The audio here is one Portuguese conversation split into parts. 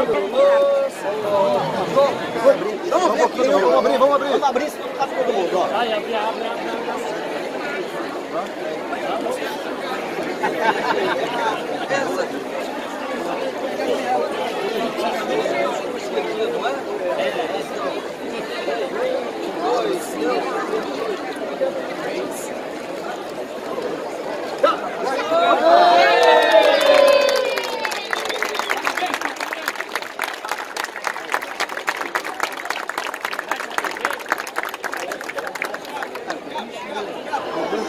Vamos abrir, tá com todo mundo, ó. Vai, abre.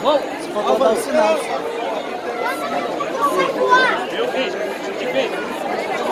Vamos, se for dar o sinal. Eu fiz,